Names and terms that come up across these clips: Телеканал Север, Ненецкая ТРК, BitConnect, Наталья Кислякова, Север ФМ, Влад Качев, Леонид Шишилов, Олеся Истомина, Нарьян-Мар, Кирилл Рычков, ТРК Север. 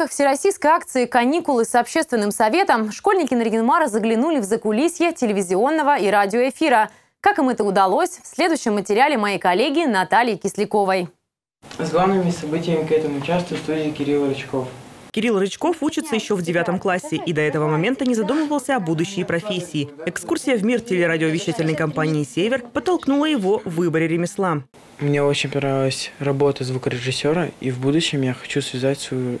рамках всероссийской акции «Каникулы» с общественным советом школьники Нарьян-Мара заглянули в закулисье телевизионного и радиоэфира. Как им это удалось, в следующем материале моей коллеги Натальи Кисляковой. С главными событиями к этому часу в студии Кирилл Рычков. Кирилл Рычков учится еще в 9 классе и до этого момента не задумывался о будущей профессии. Экскурсия в мир телерадиовещательной компании «Север» подтолкнула его в выборе ремесла. Мне очень понравилась работа звукорежиссера, и в будущем я хочу связать свою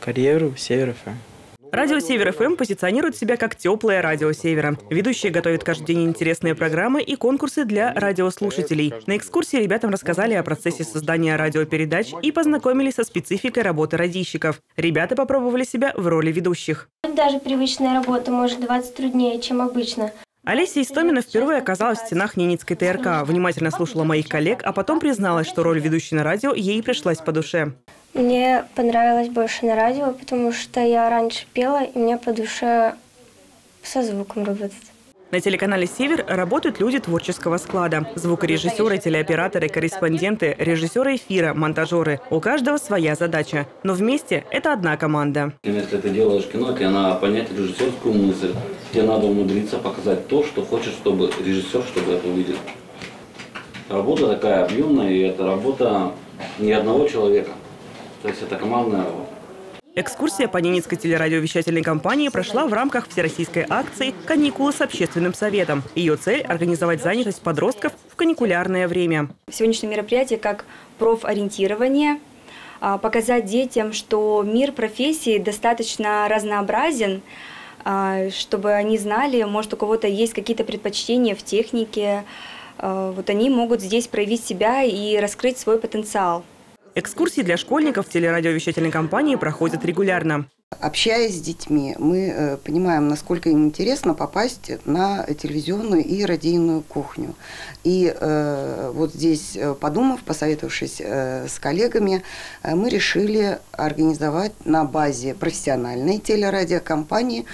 карьеру в «Север ФМ». Радио «Север ФМ» позиционирует себя как теплое радио «Севера». Ведущие готовят каждый день интересные программы и конкурсы для радиослушателей. На экскурсии ребятам рассказали о процессе создания радиопередач и познакомили со спецификой работы радищиков. Ребята попробовали себя в роли ведущих. Даже привычная работа может даваться труднее, чем обычно. Олеся Истомина впервые оказалась в стенах Ненецкой ТРК, внимательно слушала моих коллег, а потом призналась, что роль ведущей на радио ей пришлась по душе. Мне понравилось больше на радио, потому что я раньше пела, и мне по душе со звуком работать. На телеканале «Север» работают люди творческого склада. Звукорежиссеры, телеоператоры, корреспонденты, режиссеры эфира, монтажеры. У каждого своя задача. Но вместе это одна команда. Если ты делаешь кино, тебе надо понять режиссерскую мысль. Тебе надо умудриться показать то, что хочешь, чтобы режиссер, чтобы это увидел. Работа такая объемная, и это работа не одного человека. То есть это командная работа. Экскурсия по Ненецкой телерадиовещательной компании прошла в рамках всероссийской акции «Каникулы с общественным советом». Ее цель – организовать занятость подростков в каникулярное время. Сегодняшнее мероприятие как профориентирование, показать детям, что мир профессии достаточно разнообразен, чтобы они знали, может, у кого-то есть какие-то предпочтения в технике, вот они могут здесь проявить себя и раскрыть свой потенциал. Экскурсии для школьников телерадиовещательной компании проходят регулярно. Общаясь с детьми, мы понимаем, насколько им интересно попасть на телевизионную и радийную кухню. И вот здесь, подумав, посоветовавшись с коллегами, мы решили организовать на базе профессиональной телерадиокомпании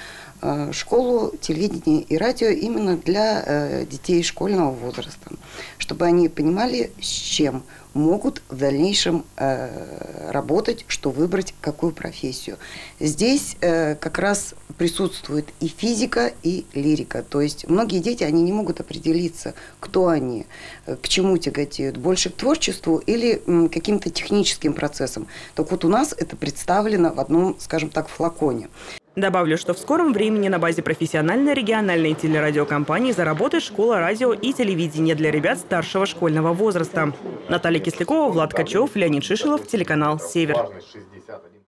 школу телевидения и радио именно для детей школьного возраста, чтобы они понимали, с чем могут в дальнейшем работать, что выбрать, какую профессию. Здесь как раз присутствует и физика, и лирика. То есть многие дети, они не могут определиться, кто они, к чему тяготеют, больше к творчеству или каким-то техническим процессам. Так вот у нас это представлено в одном, скажем так, флаконе. Добавлю, что в скором времени на базе профессиональной региональной телерадиокомпании заработает школа радио и телевидения для ребят старшего школьного возраста. Наталья Кислякова, Влад Качев, Леонид Шишилов, телеканал «Север».